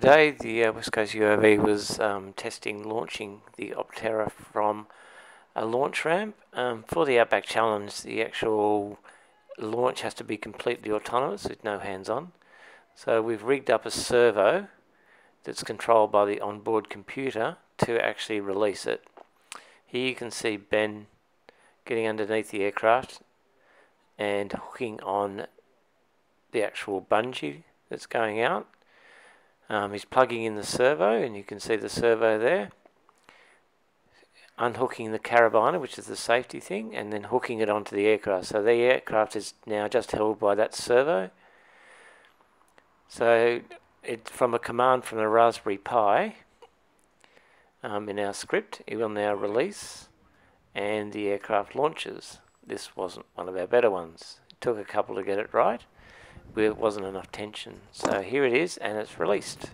Today the West Coast UAV was testing launching the Opterra from a launch ramp. For the Outback Challenge, the actual launch has to be completely autonomous with no hands-on. So we've rigged up a servo that's controlled by the onboard computer to actually release it. Here you can see Ben getting underneath the aircraft and hooking on the actual bungee that's going out. He's plugging in the servo, and you can see the servo there, unhooking the carabiner, which is the safety thing, and then hooking it onto the aircraft. So the aircraft is now just held by that servo. So it's from a command from the Raspberry Pi in our script. It will now release and the aircraft launches. This wasn't one of our better ones. It took a couple to get it right. It wasn't enough tension. So here it is, and it's released.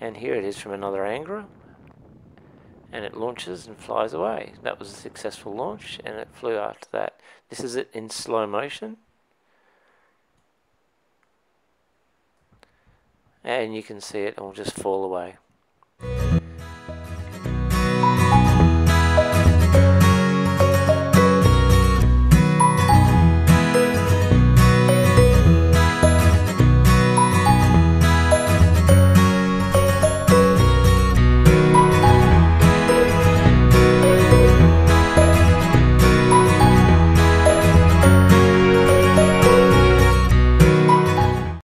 And here it is from another angle, and it launches and flies away. That was a successful launch, and it flew after that. This is it in slow motion. And you can see it all just fall away.